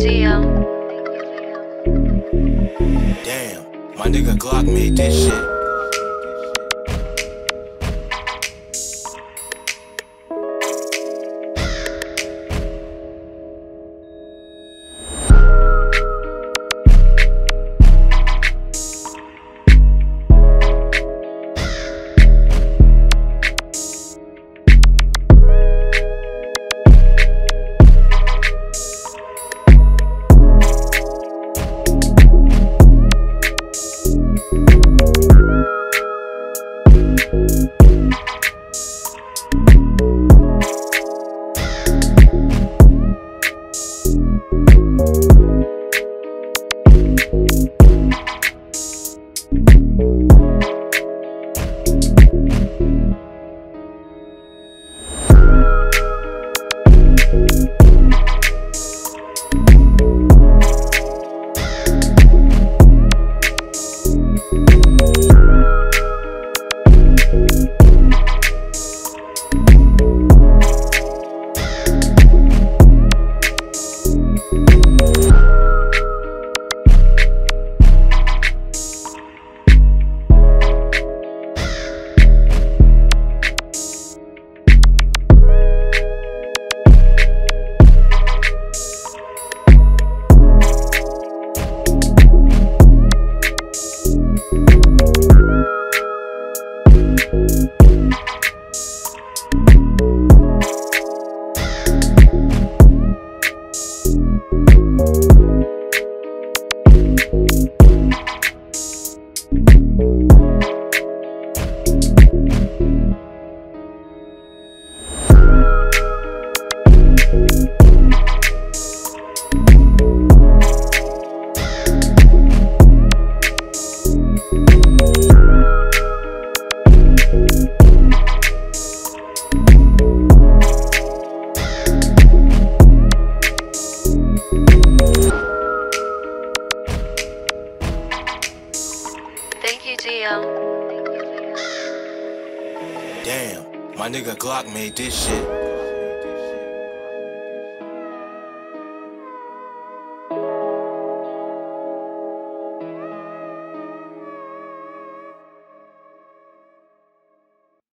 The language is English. Damn, my nigga Glock made this shit. Damn, my nigga Glock made this shit.